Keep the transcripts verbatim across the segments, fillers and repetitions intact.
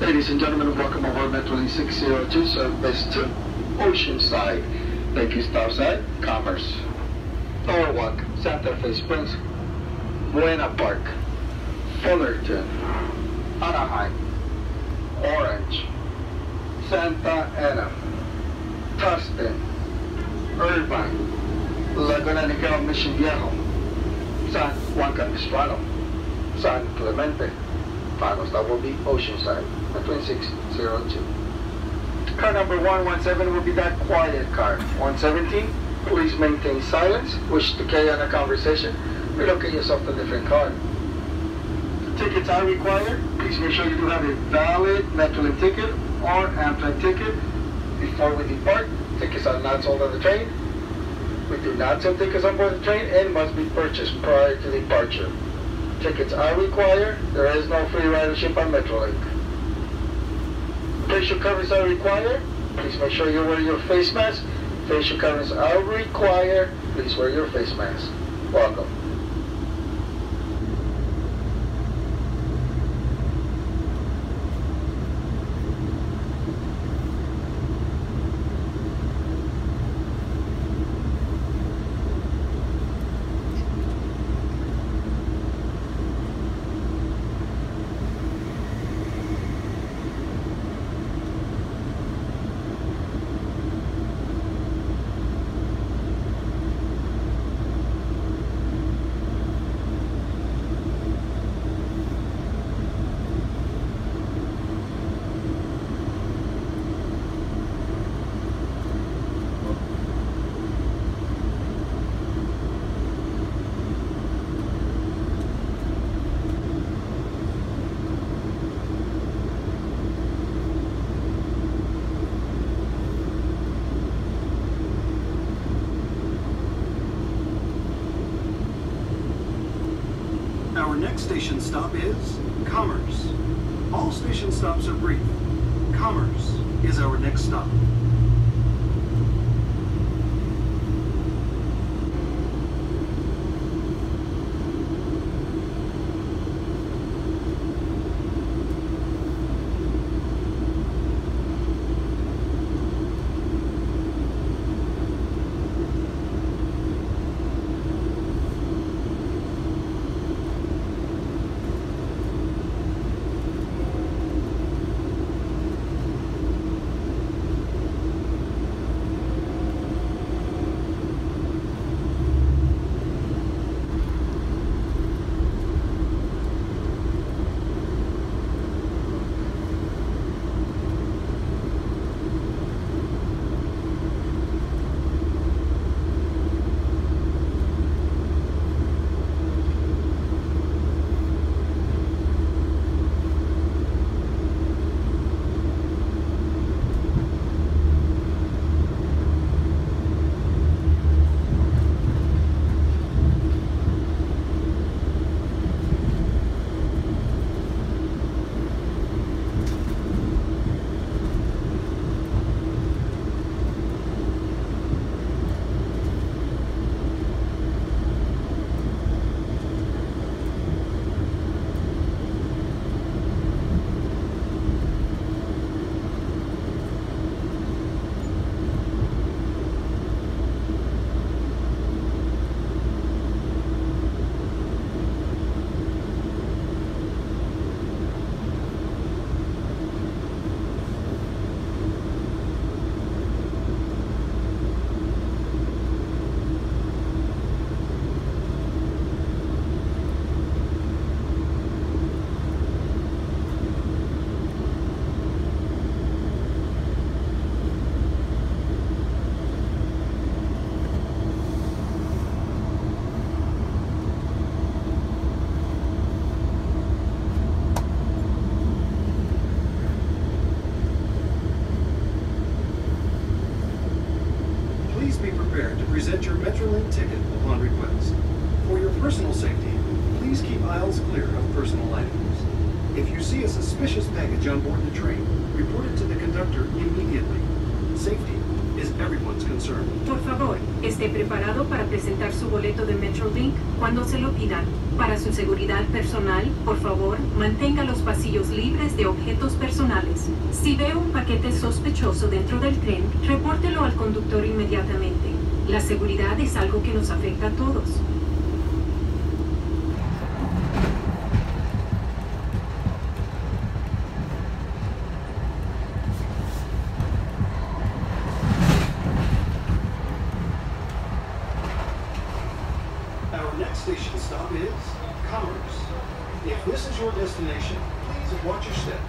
Ladies and gentlemen, welcome aboard Metrolink six zero two, service to Oceanside, Lake East Outside, Commerce, Norwalk, Santa Fe Springs, Buena Park, Fullerton, Anaheim, Orange, Santa Ana, Tustin, Irvine, Laguna Niguel, Mission Viejo, San Juan Capistrano, San Clemente. Finals, that will be Oceanside, twenty-six oh two. Car number one one seven will be that quiet car. one seventeen, please maintain silence. Wish to carry on a conversation, relocate yourself to a different car. Tickets are required. Please make sure you do have a valid Metrolink ticket or Amtrak ticket before we depart. Tickets are not sold on the train. We do not sell tickets on board the train and must be purchased prior to departure. Tickets are required. There is no free ridership on Metrolink. Facial covers are required. Please make sure you're wearing your face mask. Facial coverings are required. Please wear your face mask. Welcome. Next station stop is Commerce. All station stops are brief. Commerce is our next stop. Present your Metrolink ticket upon request. For your personal safety, please keep aisles clear of personal items. If you see a suspicious package on board the train, report it to the conductor immediately. Safety is everyone's concern. Por favor, esté preparado para presentar su boleto de Metrolink cuando se lo pidan. Para su seguridad personal, por favor, mantenga los pasillos libres de objetos personales. Si ve un paquete sospechoso dentro del tren, repórtelo al conductor inmediatamente. La seguridad es algo que nos afecta a todos. Our next station stop is Commerce. If this is your destination, please watch your step.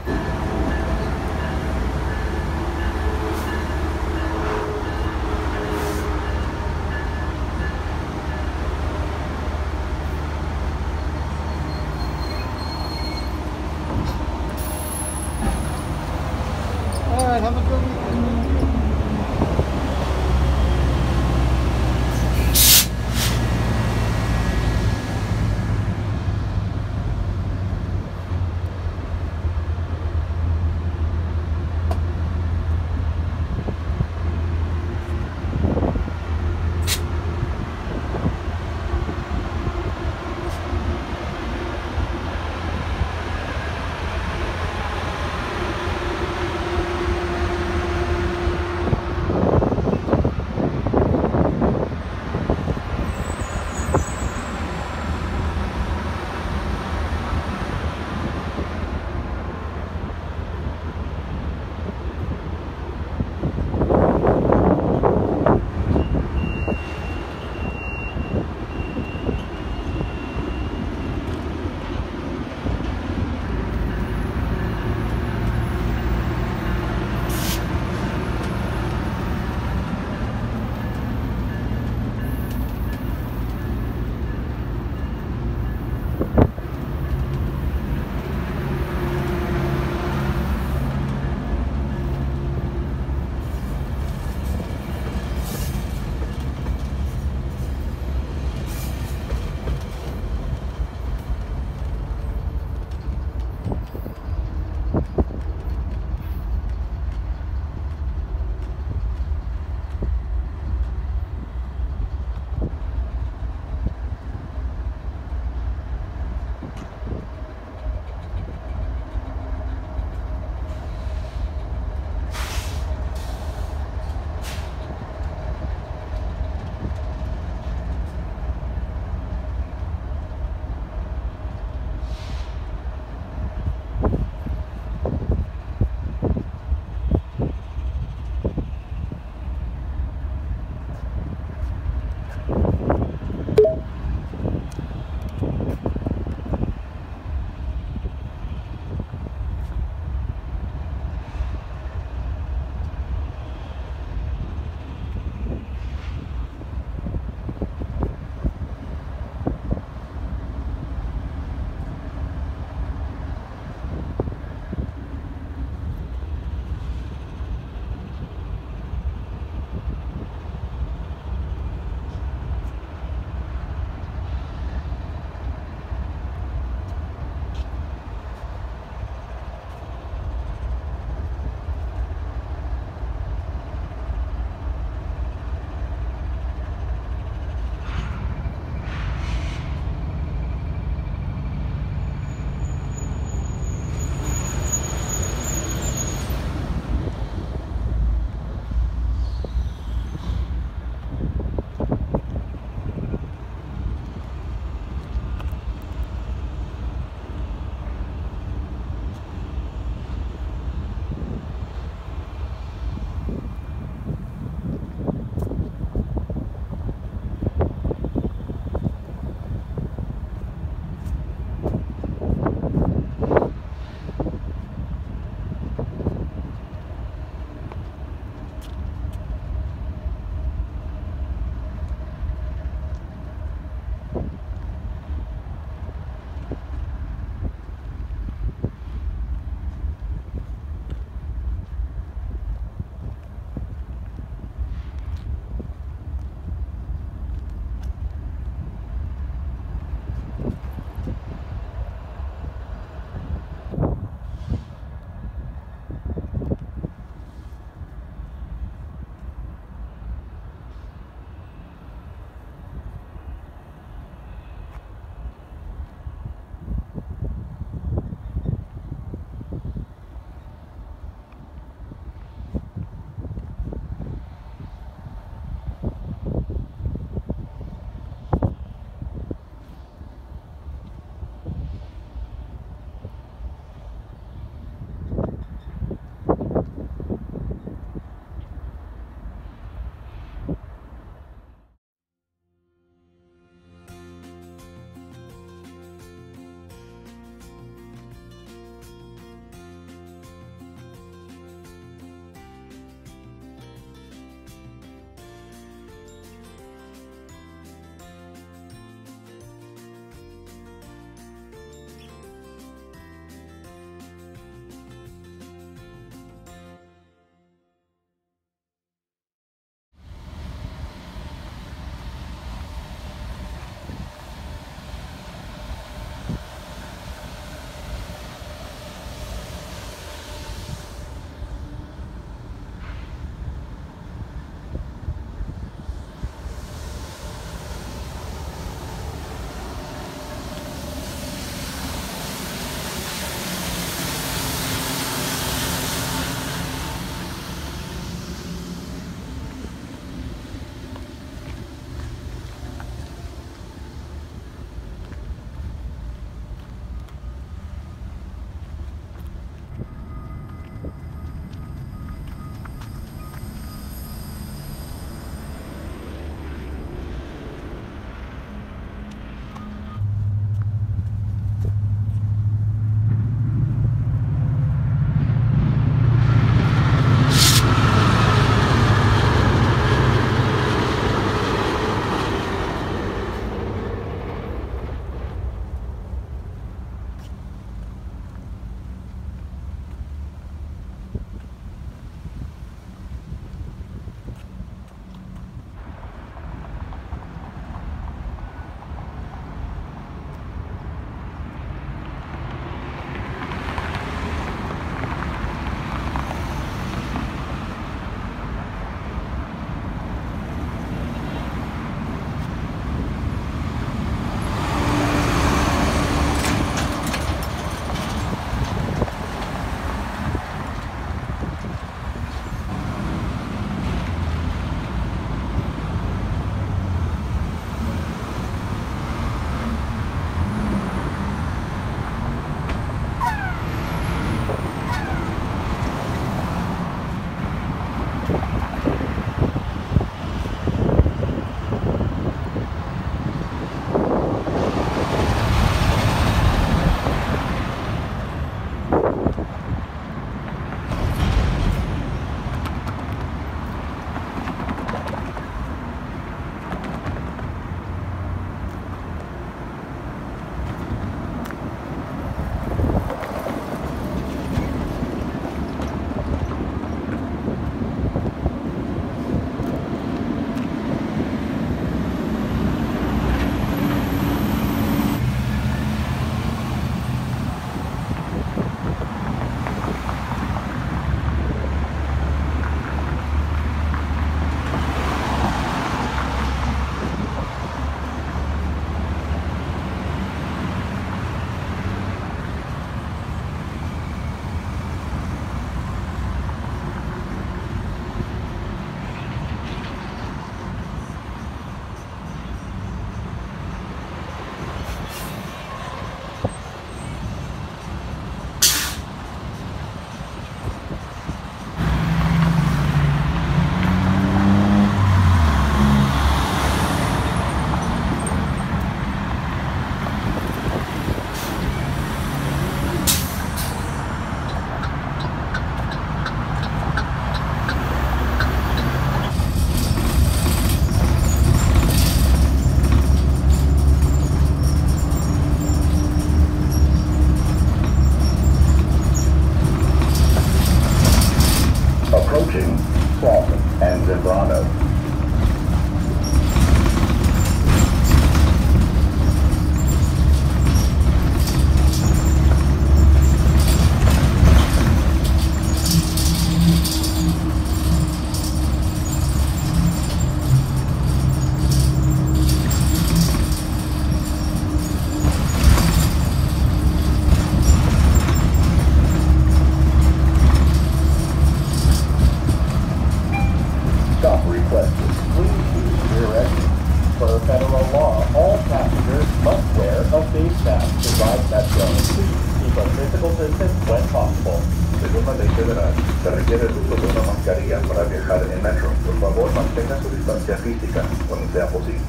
mantenga su distancia física cuando sea posible.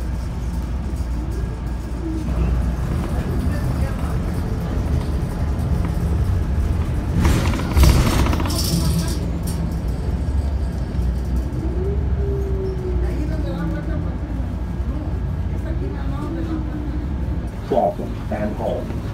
Awesome and home.